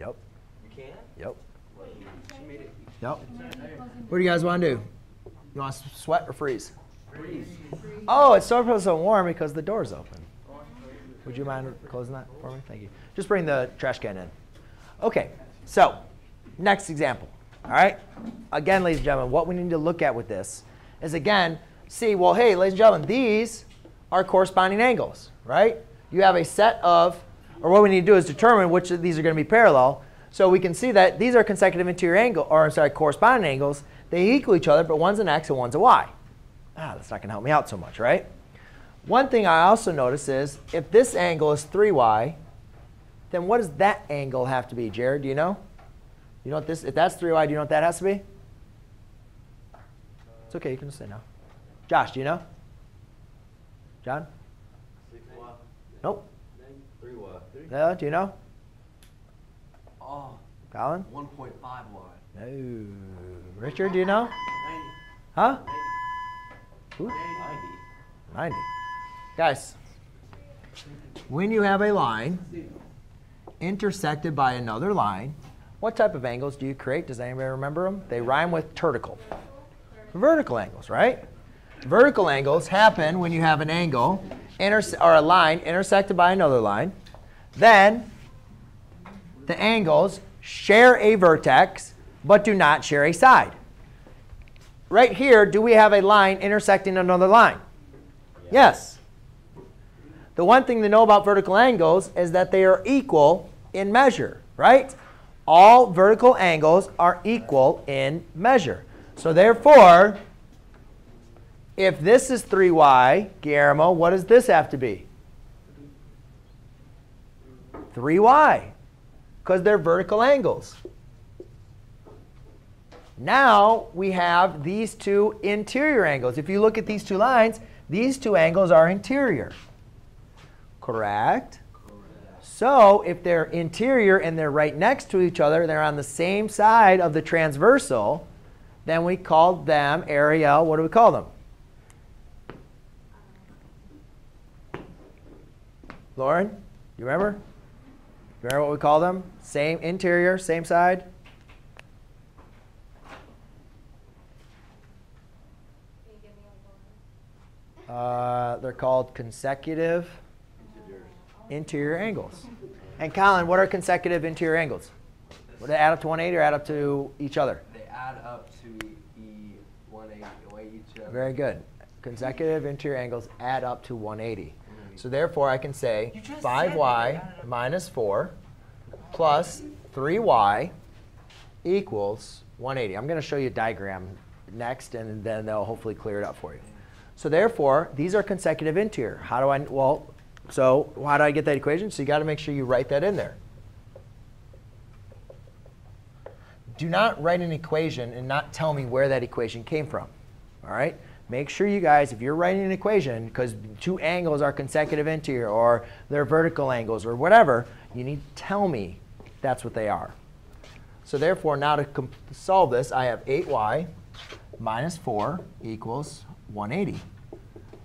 Yep. You can? Yep. Yep. What do you guys want to do? You want to sweat or freeze? Freeze. Oh, it's so warm because the door's open. Would you mind closing that for me? Thank you. Just bring the trash can in. OK, so next example. All right? Again, ladies and gentlemen, what we need to look at with this is, again, see, well, hey, ladies and gentlemen, these are corresponding angles, right? You have a set of, or what we need to do is determine which of these are going to be parallel. So we can see that these are consecutive interior angle, or I'm sorry, corresponding angles. They equal each other, but one's an x and one's a y. Ah, that's not going to help me out so much, right? One thing I also notice is if this angle is 3y, then what does that angle have to be, Jared? Do you know? You know what this? If that's 3y, do you know what that has to be? It's OK. You can just say no. Josh, do you know? John? 6y. Nope. 3y. No, do you know? Colin? 1.5y. No. Richard, do you know? 90. Huh? 90. Who? 90. Guys, when you have a line intersected by another line, what type of angles do you create? Does anybody remember them? They rhyme with tertical. Vertical angles, right? Vertical angles happen when you have an angle or a line intersected by another line. Then the angles share a vertex, but do not share a side. Right here, do we have a line intersecting another line? Yes. The one thing to know about vertical angles is that they are equal in measure, right? All vertical angles are equal in measure. So therefore, if this is 3y, Guillermo, what does this have to be? 3y, because they're vertical angles. Now we have these two interior angles. If you look at these two lines, these two angles are interior. Correct? So if they're interior and they're right next to each other, they're on the same side of the transversal, then we call them Ariel. What do we call them? Lauren, you remember? Remember what we call them? Same interior, same side. They're called consecutive interior angles. And Colin, what are consecutive interior angles? Would they add up to 180 or add up to each other? They add up to each other. Very good. Consecutive interior angles add up to 180. So therefore, I can say 5y minus 4 plus 3y equals 180. I'm going to show you a diagram next, and then they'll hopefully clear it up for you. So therefore, these are consecutive interior. How do I, well, so how do I get that equation? So you got to make sure you write that in there. Do not write an equation and not tell me where that equation came from. All right? Make sure you guys, if you're writing an equation, because two angles are consecutive interior, or they're vertical angles, or whatever, you need to tell me that's what they are. So therefore, now to solve this, I have 8y minus 4 equals 180.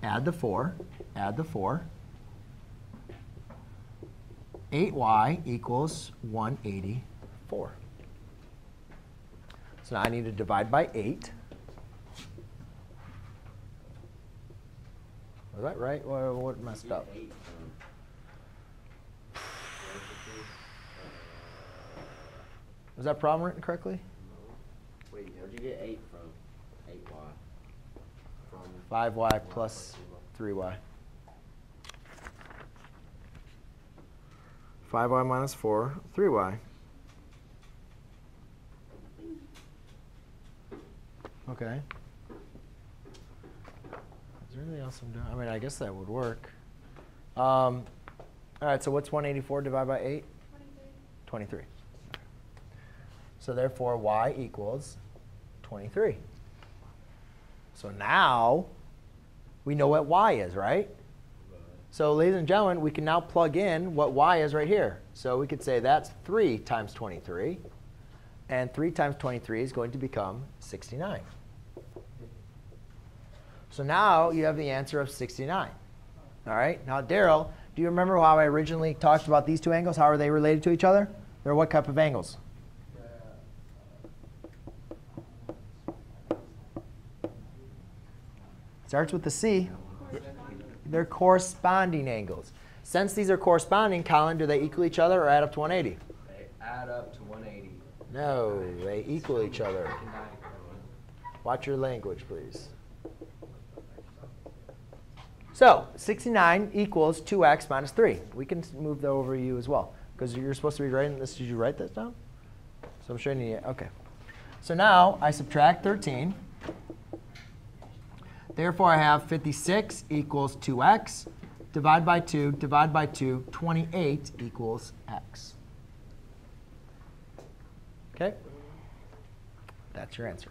Add the 4. Add the 4. 8y equals 184. So now I need to divide by 8. Was that right? What messed up? Was that problem written correctly? Wait, where'd you get 8 from? 8y. 5y plus 3y. 5y minus 4, 3y. OK. Is there anything else I'm doing? I mean, I guess that would work. All right, so what's 184 divided by 8? 23. So therefore, y equals 23. So now we know what y is, right? So ladies and gentlemen, we can now plug in what y is right here. So we could say that's 3 times 23. And 3 times 23 is going to become 69. So now you have the answer of 69. All right. Now, Daryl, do you remember how I originally talked about these two angles? How are they related to each other? They're what type of angles? Starts with the C. They're corresponding angles. Since these are corresponding, Colin, do they equal each other or add up to 180? They add up to 180. No, they equal each other. Watch your language, please. So 69 equals 2x minus 3. We can move that over you as well, because you're supposed to be writing this. Did you write this down? So I'm showing you. OK. So now I subtract 13. Therefore, I have 56 equals 2x. Divide by 2, divide by 2, 28 equals x. OK? That's your answer.